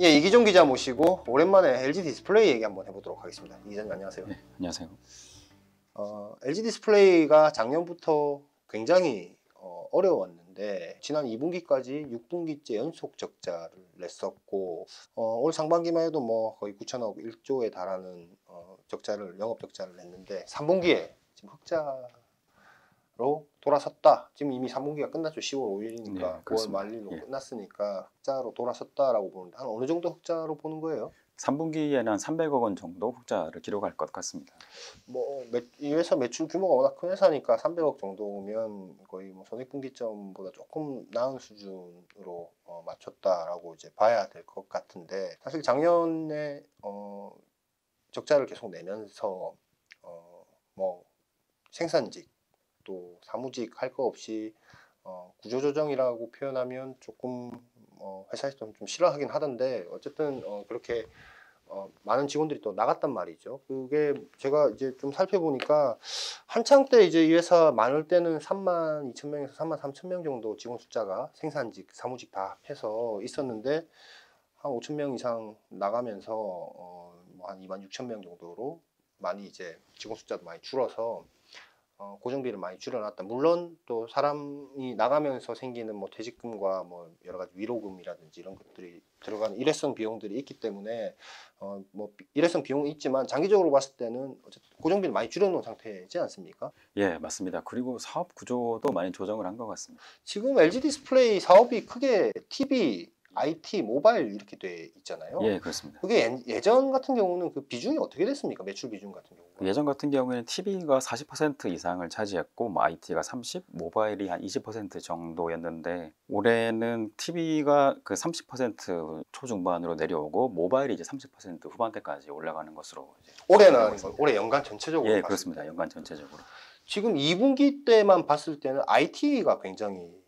예, 이기종 기자 모시고 오랜만에 LG 디스플레이 얘기 한번 해보도록 하겠습니다. 이기자님 안녕하세요. 네, 안녕하세요. LG 디스플레이가 작년부터 굉장히 어려웠는데 지난 2분기까지 6분기째 연속 적자를 냈었고 올 상반기만 해도 뭐 거의 9천억 1조에 달하는 영업 적자를 냈는데 3분기에 지금 흑자로 돌아섰다. 지금 이미 3분기가 끝났죠. 10월 5일이니까 네, 9월 말일로 예. 끝났으니까 흑자로 돌아섰다라고 보는데 한 어느 정도 흑자로 보는 거예요? 3분기에는 한 300억 원 정도 흑자를 기록할 것 같습니다. 뭐 이 회사 매출 규모가 워낙 큰 회사니까 300억 정도면 거의 뭐 손익분기점보다 조금 나은 수준으로 맞췄다라고 이제 봐야 될 것 같은데 사실 작년에 적자를 계속 내면서 뭐 생산직 또 사무직 할 거 없이 구조조정이라고 표현하면 조금 회사에서 좀 싫어하긴 하던데 어쨌든 그렇게 많은 직원들이 또 나갔단 말이죠. 그게 제가 이제 좀 살펴보니까 한창 때 이제 이 회사 많을 때는 3만 2천 명에서 3만 3천 명 정도 직원 숫자가 생산직, 사무직 다 해서 있었는데 한 5천 명 이상 나가면서 뭐 한 2만 6천 명 정도로 많이 이제 직원 숫자도 많이 줄어서 고정비를 많이 줄여놨다. 물론 또 사람이 나가면서 생기는 뭐 퇴직금과 뭐 여러 가지 위로금이라든지 이런 것들이 들어가는 일회성 비용들이 있기 때문에 뭐 일회성 비용이 있지만 장기적으로 봤을 때는 어쨌든 고정비를 많이 줄여놓은 상태이지 않습니까? 예, 맞습니다. 그리고 사업 구조도 많이 조정을 한 것 같습니다. 지금 LG 디스플레이 사업이 크게 TV, IT, 모바일 이렇게 돼 있잖아요. 예, 그렇습니다. 그게 예전 같은 경우는 그 비중이 어떻게 됐습니까? 매출 비중 같은 경우. 예전 같은 경우에는 TV가 40% 이상을 차지했고, 뭐 IT가 30, 모바일이 한 20% 정도였는데 올해는 TV가 그 30% 초중반으로 내려오고 모바일이 이제 30% 후반대까지 올라가는 것으로. 이제 올해는 올해 연간 전체적으로. 예, 그렇습니다. 연간 전체적으로. 지금 2분기 때만 봤을 때는 IT가 굉장히.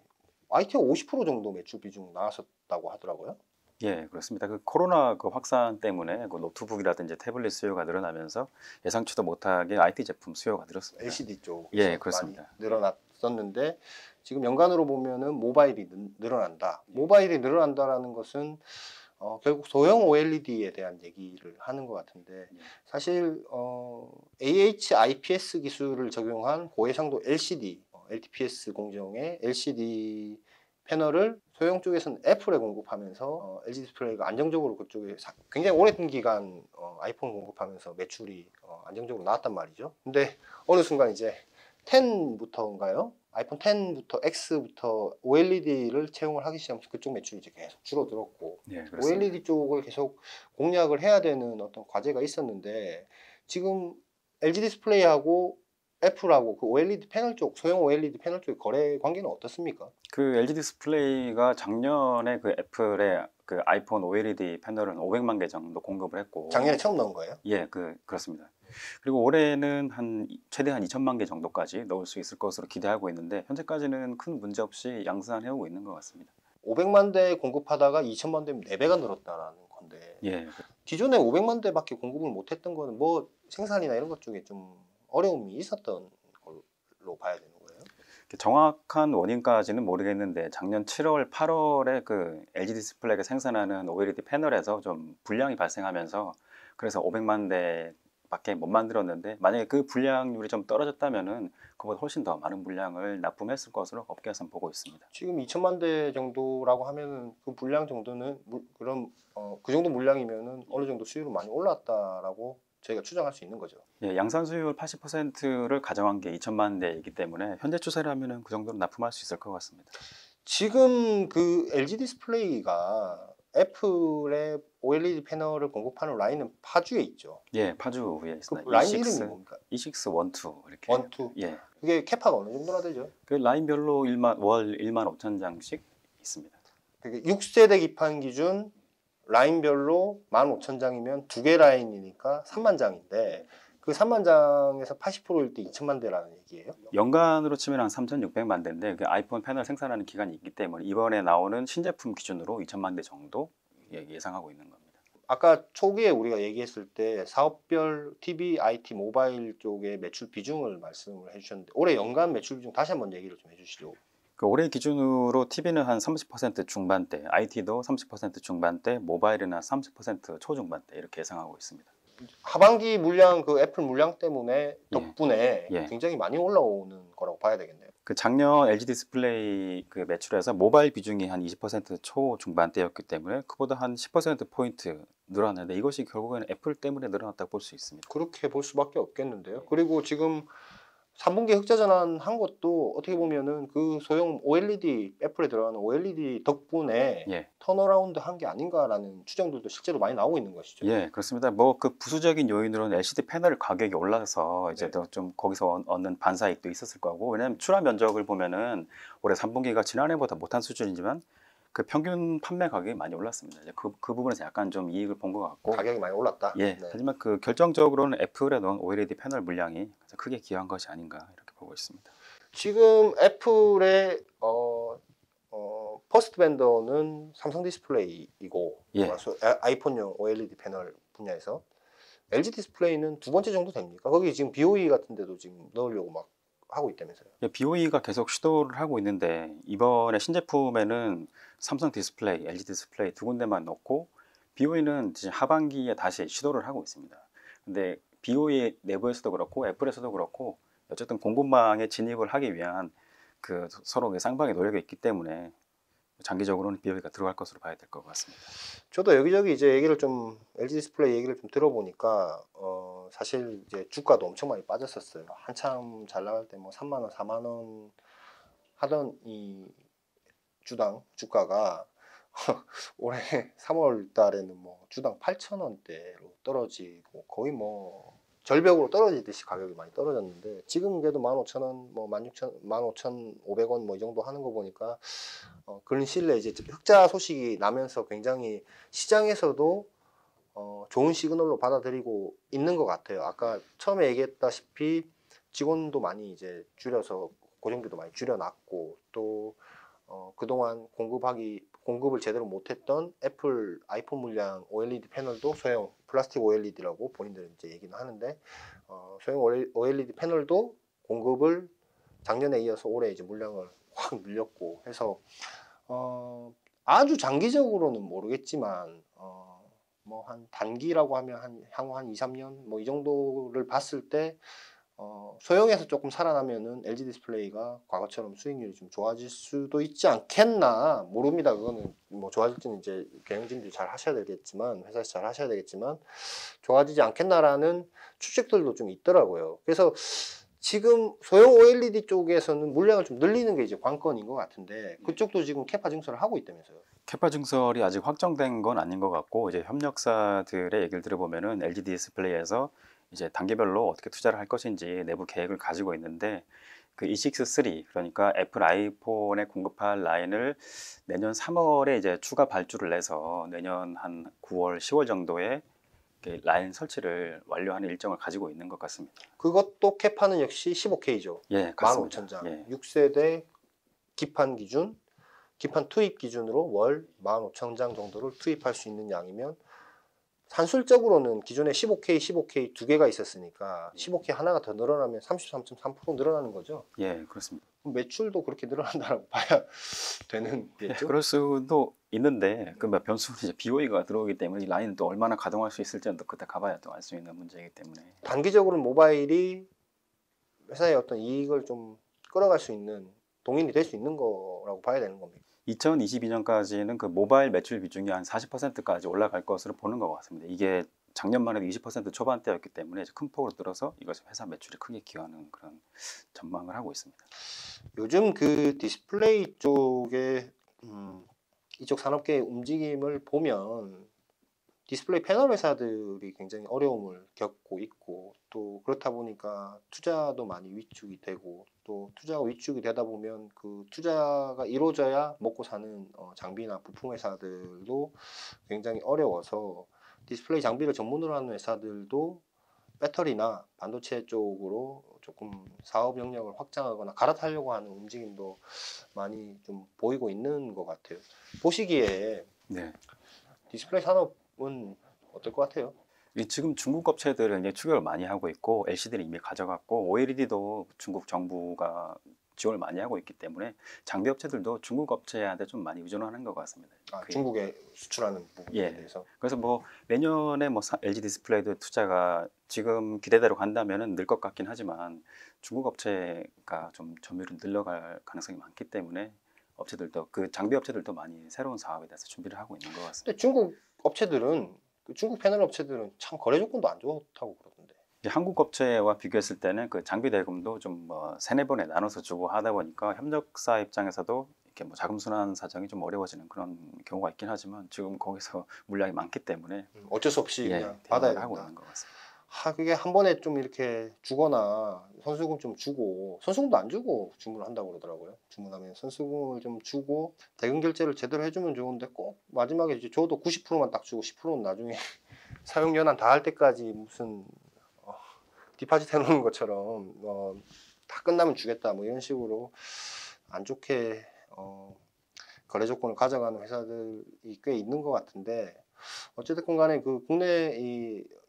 IT가 50% 정도 매출 비중 나왔었다고 하더라고요. 예, 그렇습니다. 그 코로나 그 확산 때문에 그 노트북이라든지 태블릿 수요가 늘어나면서 예상치도 못하게 IT 제품 수요가 늘었습니다. LCD 쪽. 예, 그렇습니다. 많이 늘어났었는데 지금 연간으로 보면은 모바일이 늘어난다. 모바일이 늘어난다라는 것은 결국 소형 OLED에 대한 얘기를 하는 것 같은데 사실 AH IPS 기술을 적용한 고해상도 LCD LTPS 공정의 LCD 패널을 소형 쪽에서는 애플에 공급하면서 LG 디스플레이가 안정적으로 그쪽에 굉장히 오랜 기간 아이폰 공급하면서 매출이 안정적으로 나왔단 말이죠. 근데 어느 순간 이제 10부터인가요? 아이폰 10부터 X부터 OLED를 채용을 하기 시작하면서 그쪽 매출이 이제 계속 줄어들었고 네, OLED 쪽을 계속 공략을 해야 되는 어떤 과제가 있었는데 지금 LG 디스플레이하고 애플하고 그 OLED 패널 쪽, 소형 OLED 패널 쪽의 거래 관계는 어떻습니까? 그 LG 디스플레이가 작년에 그 애플의 그 아이폰 OLED 패널은 500만 개 정도 공급을 했고 작년에 처음 넣은 거예요? 예, 그렇습니다. 그리고 올해는 한 최대한 2천만 개 정도까지 넣을 수 있을 것으로 기대하고 있는데 현재까지는 큰 문제 없이 양산해오고 있는 것 같습니다. 500만 대 공급하다가 2천만 대면 4배가 늘었다라는 건데 예. 기존에 500만 대밖에 공급을 못했던 거는 뭐 생산이나 이런 것 쪽에 좀 어려움이 있었던 걸로 봐야 되는 거예요? 정확한 원인까지는 모르겠는데 작년 7월, 8월에 그 LG 디스플레이가 생산하는 OLED 패널에서 좀 불량이 발생하면서 그래서 500만 대밖에 못 만들었는데 만약에 그 불량률이 좀 떨어졌다면은 그보다 훨씬 더 많은 물량을 납품했을 것으로 업계에서는 보고 있습니다. 지금 2천만 대 정도라고 하면은 그 불량 정도는 그럼 그 정도 물량이면은 어느 정도 수율은 많이 올랐다라고. 저희가 추정할 수 있는 거죠. 예, 양산 수율 80%를 가정한 게 2천만 대이기 때문에 현재 추세라면은 그 정도로 납품할 수 있을 것 같습니다. 지금 그 LG 디스플레이가 애플의 OLED 패널을 공급하는 라인은 파주에 있죠. 예, 파주에 있습니다. 그 라인 이름이 뭡니까? E6-1, 2 이렇게. 1, 2. 예. 그게 캐파가 어느 정도나 되죠? 그 라인별로 월 1만 5천 장씩 있습니다. 그게 6세대 기판 기준. 라인별로 15,000장이면 두 개 라인이니까 3만 장인데 그 3만 장에서 80%일 때 2천만 대라는 얘기예요? 연간으로 치면 한 3,600만 대인데 그 아이폰 패널 생산하는 기간이 있기 때문에 이번에 나오는 신제품 기준으로 2천만 대 정도 예상하고 있는 겁니다. 아까 초기에 우리가 얘기했을 때 사업별 TV, IT, 모바일 쪽의 매출 비중을 말씀을 해주셨는데 올해 연간 매출 비중 다시 한번 얘기를 좀 해주시죠. 그 올해 기준으로 TV는 한 30% 중반대, IT도 30% 중반대, 모바일은 한 30% 초중반대 이렇게 예상하고 있습니다. 하반기 물량, 그 애플 물량 때문에 덕분에 굉장히 많이 올라오는 거라고 봐야 되겠네요. 그 작년 LG 디스플레이 그 매출에서 모바일 비중이 한 20% 초중반대였기 때문에 그보다 한 10%포인트 늘어났는데 이것이 결국에는 애플 때문에 늘어났다고 볼 수 있습니다. 그렇게 볼 수밖에 없겠는데요. 그리고 지금 3분기 흑자 전환한 것도 어떻게 보면은 그 소형 OLED, 애플에 들어가는 OLED 덕분에 턴어라운드 한 게 아닌가라는 추정들도 실제로 많이 나오고 있는 것이죠. 예, 그렇습니다. 뭐 그 부수적인 요인으로는 LCD 패널 가격이 올라서 이제 좀 거기서 얻는 반사익도 있었을 거고, 왜냐하면 출하 면적을 보면은 올해 3분기가 지난해보다 못한 수준이지만 그 평균 판매 가격이 많이 올랐습니다. 이제 그 부분에서 약간 좀 이익을 본 것 같고, 가격이 많이 올랐다. 예. 네. 하지만 그 결정적으로는 애플에 넣은 OLED 패널 물량이 크게 기여한 것이 아닌가 이렇게 보고 있습니다. 지금 애플의 퍼스트 벤더는 삼성 디스플레이이고, 아이폰용 OLED 패널 분야에서 LG 디스플레이는 두 번째 정도 됩니까? 거기 지금 BOE 같은 데도 지금 넣으려고 막 하고 있다면서요? BOE가 계속 시도를 하고 있는데 이번에 신제품에는 삼성 디스플레이, LG 디스플레이 두 군데만 넣고 BOE는 지금 하반기에 다시 시도를 하고 있습니다. 근데 BOE 내부에서도 그렇고 애플에서도 그렇고 어쨌든 공급망에 진입을 하기 위한 그 서로 쌍방의 노력이 있기 때문에 장기적으로는 BOE가 들어갈 것으로 봐야 될 것 같습니다. 저도 여기저기 이제 얘기를 좀 LG 디스플레이 얘기를 좀 들어보니까 사실 이제 주가도 엄청 많이 빠졌었어요. 한참 잘 나갈 때 뭐 3만 원, 4만 원 하던 이 주당 주가가 올해 3월 달에는 뭐 주당 8,000원대로 떨어지고 거의 뭐 절벽으로 떨어지듯이 가격이 많이 떨어졌는데, 지금 그래도 15,000원, 뭐 16,000원, 15,500원 뭐 이 정도 하는 거 보니까 근시일 내에 이제 흑자 소식이 나면서 굉장히 시장에서도 좋은 시그널로 받아들이고 있는 것 같아요. 아까 처음에 얘기했다시피 직원도 많이 이제 줄여서 고정비도 많이 줄여놨고, 또 그동안 공급을 제대로 못했던 애플 아이폰 물량 OLED 패널도 소형 플라스틱 OLED라고 본인들은 이제 얘기는 하는데, 소형 OLED 패널도 공급을 작년에 이어서 올해 이제 물량을 확 늘렸고 해서 아주 장기적으로는 모르겠지만 뭐 한 단기라고 하면 향후 한 2, 3년 뭐 이 정도를 봤을 때 소형에서 조금 살아나면은 LG 디스플레이가 과거처럼 수익률이 좀 좋아질 수도 있지 않겠나 모릅니다. 그거는 뭐 좋아질지는 이제 경영진들이 잘 하셔야 되겠지만, 회사에서 잘 하셔야 되겠지만 좋아지지 않겠나라는 추측들도 좀 있더라고요. 그래서 지금 소형 OLED 쪽에서는 물량을 좀 늘리는 게 이제 관건인 것 같은데, 그쪽도 지금 캐파 증설을 하고 있다면서요? 캐파 증설이 아직 확정된 건 아닌 것 같고, 이제 협력사들의 얘기를 들어보면은 LG 디스플레이에서 이제 단계별로 어떻게 투자를 할 것인지 내부 계획을 가지고 있는데, 그 E6-3, 그러니까 애플 아이폰에 공급할 라인을 내년 3월에 이제 추가 발주를 내서 내년 한 9월, 10월 정도에 라인 설치를 완료하는 일정을 가지고 있는 것 같습니다. 그것도 캐파는 역시 15K죠. 예, 맞습니다. 15,000장. 6세대 기판 기준, 기판 투입 기준으로 월 15,000장 정도를 투입할 수 있는 양이면, 산술적으로는 기존에 15K, 15K 두 개가 있었으니까 15K 하나가 더 늘어나면 33.3% 늘어나는 거죠? 예, 그렇습니다. 그럼 매출도 그렇게 늘어난다고 봐야 되는 거죠? 그럴 수도 있는데, 그 변수는 이제 BOE가 들어오기 때문에 이 라인은 또 얼마나 가동할 수 있을지는 또 그때 가봐야 또 알 수 있는 문제이기 때문에, 단기적으로는 모바일이 회사의 어떤 이익을 좀 끌어갈 수 있는 동인이 될 수 있는 거라고 봐야 되는 겁니다. 2022년까지는 그 모바일 매출 비중이 한 40%까지 올라갈 것으로 보는 것 같습니다. 이게 작년만 해도 20% 초반대였기 때문에 큰 폭으로 늘어서 이것이 회사 매출에 크게 기여하는 그런 전망을 하고 있습니다. 요즘 그 디스플레이 쪽에 이쪽 산업계의 움직임을 보면 디스플레이 패널 회사들이 굉장히 어려움을 겪고 있고, 또 그렇다 보니까 투자도 많이 위축이 되고, 또 투자가 위축이 되다 보면 그 투자가 이루어져야 먹고 사는 장비나 부품 회사들도 굉장히 어려워서 디스플레이 장비를 전문으로 하는 회사들도 배터리나 반도체 쪽으로 조금 사업 영역을 확장하거나 갈아타려고 하는 움직임도 많이 좀 보이고 있는 것 같아요. 보시기에 디스플레이 산업 은 어떨 것 같아요? 지금 중국 업체들은 이제 추격을 많이 하고 있고 LCD를 이미 가져갔고 OLED도 중국 정부가 지원을 많이 하고 있기 때문에 장비 업체들도 중국 업체한테 좀 많이 의존하는 것 같습니다. 아, 중국에 수출하는 부분에 대해서. 그래서 뭐 내년에 뭐 LG 디스플레이도 투자가 지금 기대대로 간다면은 늘 것 같긴 하지만 중국 업체가 좀 점유율을 늘려갈 가능성이 많기 때문에 업체들도 그 장비 업체들도 많이 새로운 사업에 대해서 준비를 하고 있는 것 같습니다. 근데 중국 업체들은 중국 패널 업체들은 참 거래 조건도 안 좋다고 그러던데. 한국 업체와 비교했을 때는 그 장비 대금도 좀 뭐 3-4번에 나눠서 주고 하다 보니까 협력사 입장에서도 이렇게 뭐 자금 순환 사정이 좀 어려워지는 그런 경우가 있긴 하지만 지금 거기서 물량이 많기 때문에 어쩔 수 없이 그냥 받아야 하고 있는 것 같습니다. 그게 한 번에 좀 이렇게 주거나 선수금 좀 주고 선수금도 안 주고 주문을 한다고 그러더라고요. 주문하면 선수금을 좀 주고 대금 결제를 제대로 해주면 좋은데 꼭 마지막에 이제 저도 90%만 딱 주고 10%는 나중에 사용 연한 다 할 때까지 무슨 디파짓 해놓은 것처럼 다 끝나면 주겠다 뭐 이런 식으로 안 좋게 거래 조건을 가져가는 회사들이 꽤 있는 것 같은데 어쨌든 간에 그 국내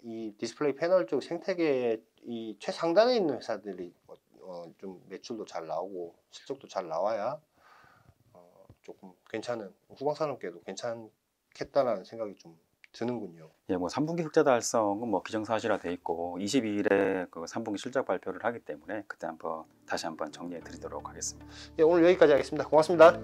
이 디스플레이 패널 쪽 생태계의 이 최상단에 있는 회사들이 좀 매출도 잘 나오고 실적도 잘 나와야 조금 괜찮은 후방 산업계도 괜찮겠다라는 생각이 좀 드는군요. 예, 뭐 3분기 흑자 달성은 뭐 기정사실화 돼 있고 22일에 그 3분기 실적 발표를 하기 때문에 그때 한번 다시 한번 정리해 드리도록 하겠습니다. 예, 오늘 여기까지 하겠습니다. 고맙습니다.